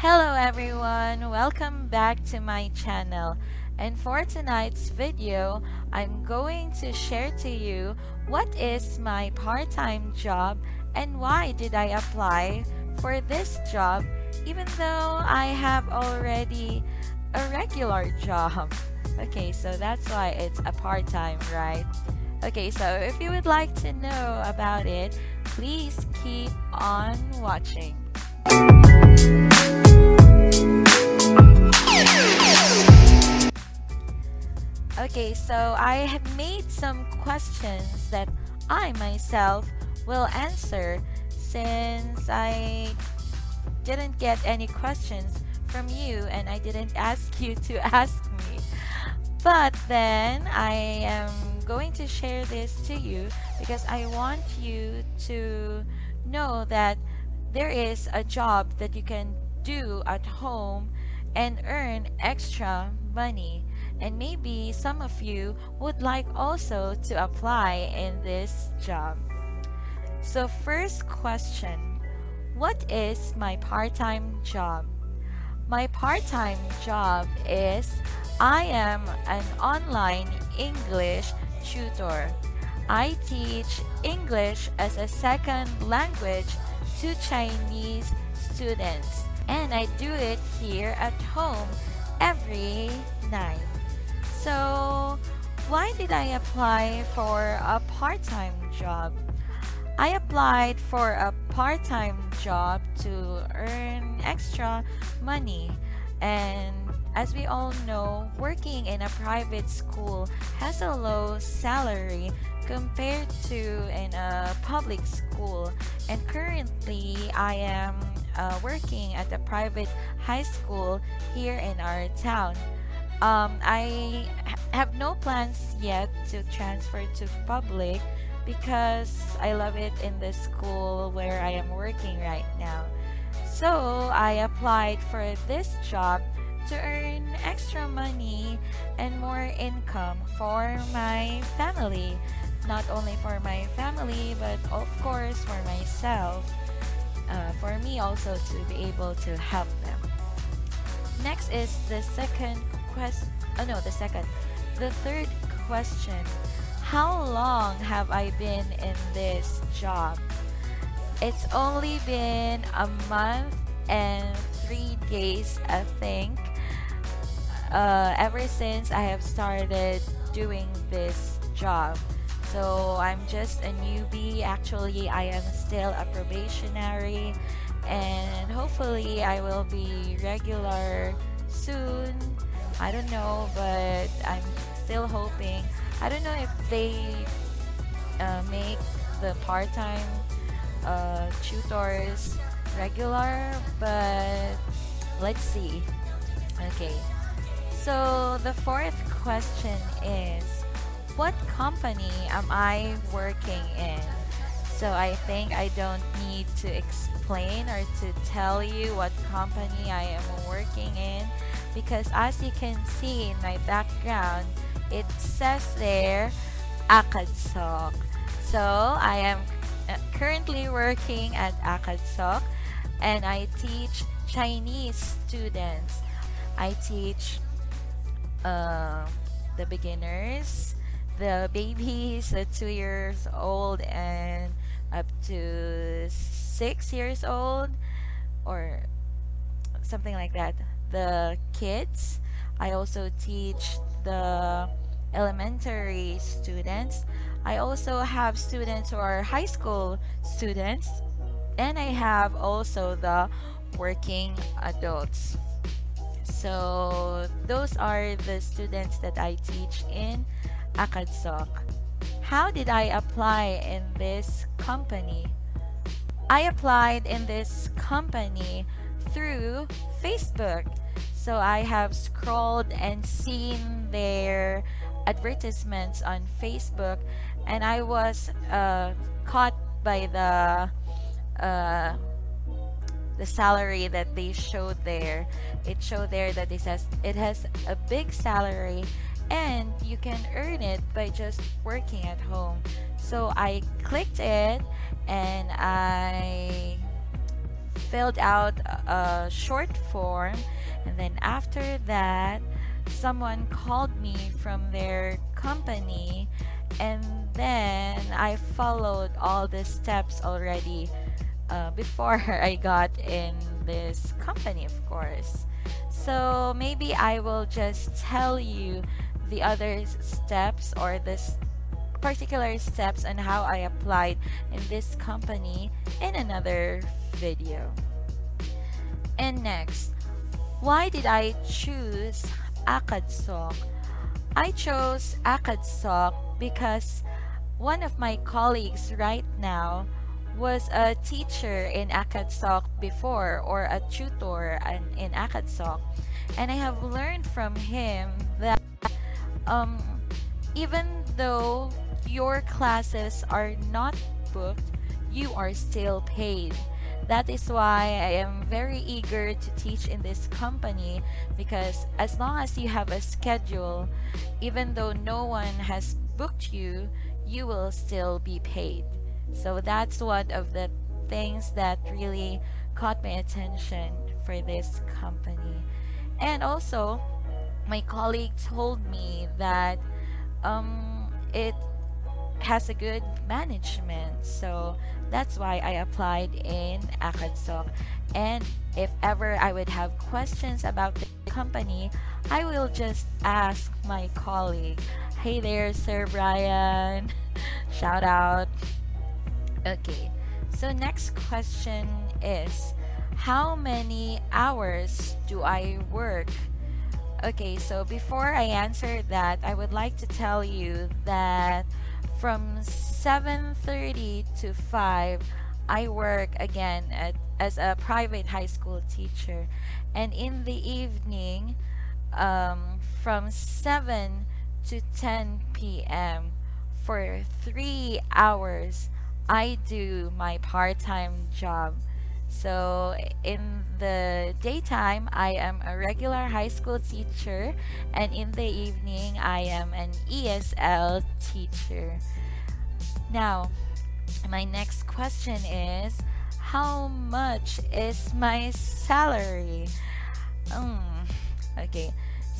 Hello everyone, welcome back to my channel, and for tonight's video I'm going to share to you what is my part-time job and why did I apply for this job even though I have already a regular job. Okay, so that's why it's a part-time, right? Okay, so if you would like to know about it, please keep on watching. Okay, so I have made some questions that I myself will answer since I didn't get any questions from you and I didn't ask you to ask me. But then I am going to share this to you because I want you to know that there is a job that you can do at home and earn extra money, and maybe some of you would like also to apply in this job. So first question, what is my part-time job? My part-time job is I am an online English tutor. I teach English as a second language to Chinese students, and I do it here at home every night. So why did I apply for a part-time job? I applied for a part-time job to earn extra money, and as we all know, working in a private school has a low salary compared to in a public school, and currently I am working at a private high school here in our town. I have no plans yet to transfer to public because I love it in the school where I am working right now. So I applied for this job to earn extra money and more income for my family, not only for my family but of course for myself, for me also to be able to help them. Next is the second third question. How long have I been in this job? It's only been a month and 3 days, I think, ever since I have started doing this job. So I'm just a newbie. Actually, I am still a probationary, and hopefully I will be regular soon. I don't know, but I'm still hoping. I don't know if they make the part-time tutors regular, but let's see. Okay, so the fourth question is, what company am I working in? So I think I don't need to explain or to tell you what company I am working in, because as you can see in my background, it says there Acadsoc. So I am currently working at Acadsoc, and I teach Chinese students. I teach the beginners, the babies, the 2 years old and up to 6 years old or something like that, the kids. I also teach the elementary students. I also have students who are high school students, and I have also the working adults. So those are the students that I teach in Acadsoc. How did I apply in this company? I applied in this company through Facebook. So I have scrolled and seen their advertisements on Facebook, and I was caught by the salary that they showed there. It showed there that it has a big salary, and you can earn it by just working at home. So I clicked it, and I filled out a short form, and then after that someone called me from their company, and then I followed all the steps already before I got in this company, of course. So maybe I will just tell you the other steps, or this particular steps, and how I applied in this company in another video. And next, why did I choose Acadsoc? I chose Acadsoc because one of my colleagues right now was a teacher in Acadsoc before, or a tutor in Acadsoc, and I have learned from him that even though your classes are not booked, you are still paid. That is why I am very eager to teach in this company, because as long as you have a schedule, even though no one has booked you, you will still be paid. So that's one of the things that really caught my attention for this company. And also, my colleague told me that it has a good management, so that's why I applied in Acadsoc. And if ever I would have questions about the company, I will just ask my colleague. Hey there, Sir Brian. Shout out. Okay, so next question is, how many hours do I work? Okay, so before I answer that, I would like to tell you that from 7:30 to 5, I work again as a private high school teacher. And in the evening, from 7 to 10 p.m. for 3 hours, I do my part-time job. So in the daytime, I am a regular high school teacher, and in the evening, I am an ESL teacher. Now, my next question is, how much is my salary? Okay,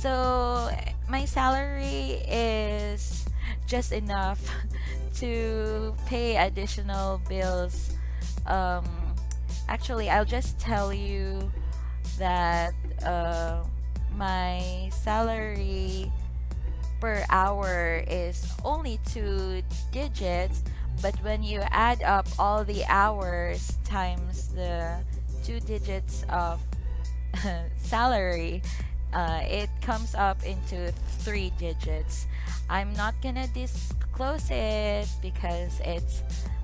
so my salary is just enough to pay additional bills. Actually, I'll just tell you that my salary per hour is only 2 digits, but when you add up all the hours times the 2 digits of salary, it comes up into 3 digits. I'm not gonna disclose it because it's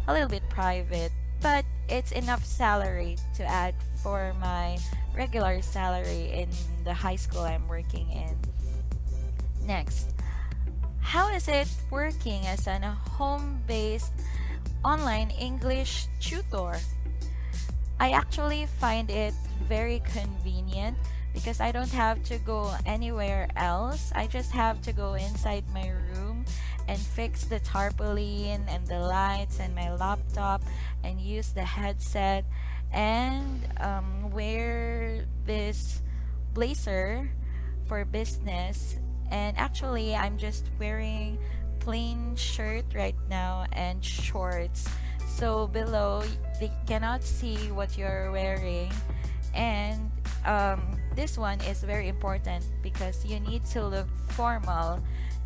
a little bit private, but it's enough salary to add for my regular salary in the high school I'm working in. Next, how is it working as a home-based online English tutor? I actually find it very convenient because I don't have to go anywhere else. I just have to go inside my room and fix the tarpaulin and the lights and my laptop and use the headset and wear this blazer for business. And actually, I'm just wearing plain shirt right now and shorts, so below they cannot see what you're wearing. And this one is very important because you need to look formal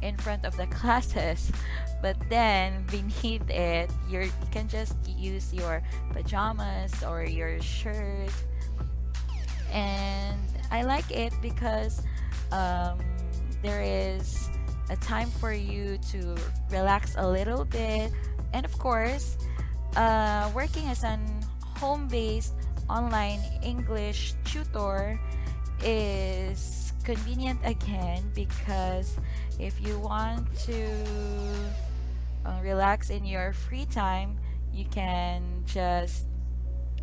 in front of the classes, but then beneath it you can just use your pajamas or your shirt. And I like it because there is a time for you to relax a little bit. And of course, working as a home-based online English tutor is convenient again, because if you want to relax in your free time, you can just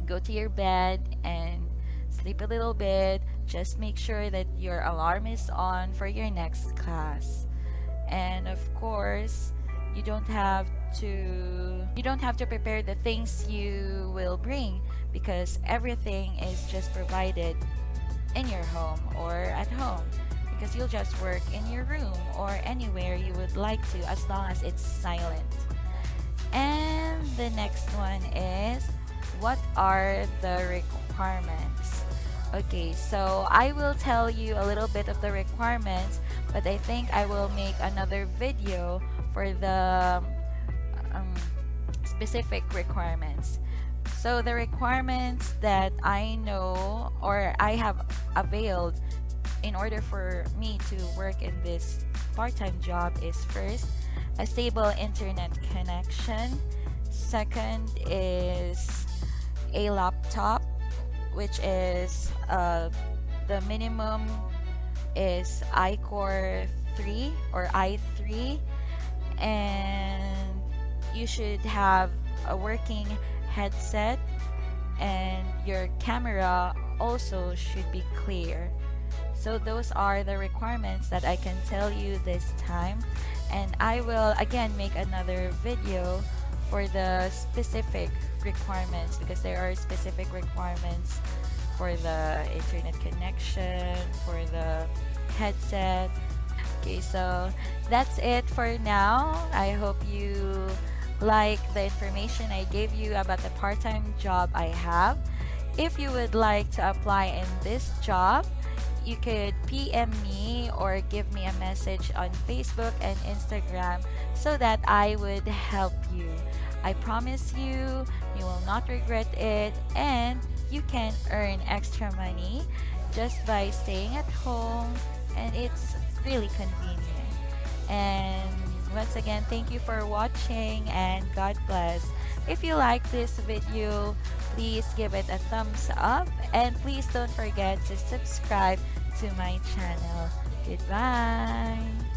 go to your bed and sleep a little bit. Just make sure that your alarm is on for your next class, and of course you don't have you don't have to prepare the things you will bring, because everything is just provided in your home or at home, because you'll just work in your room or anywhere you would like to, as long as it's silent. And the next one is, what are the requirements? Okay, so I will tell you a little bit of the requirements, but I think I will make another video for the specific requirements. So the requirements that I know or I have availed in order for me to work in this part-time job is, first, a stable internet connection. Second is a laptop, which is the minimum is iCore 3 or i3, and you should have a working headset, and your camera also should be clear. So those are the requirements that I can tell you this time, and I will again make another video for the specific requirements, because there are specific requirements for the internet connection, for the headset. Okay, so that's it for now. I hope you like the information I gave you about the part-time job I have. If you would like to apply in this job, you could PM me or give me a message on Facebook and Instagram so that I would help you. I promise you, you will not regret it, and you can earn extra money just by staying at home, and it's really convenient. And once again, thank you for watching, and God bless. If you like this video, please give it a thumbs up, and please don't forget to subscribe to my channel. Goodbye.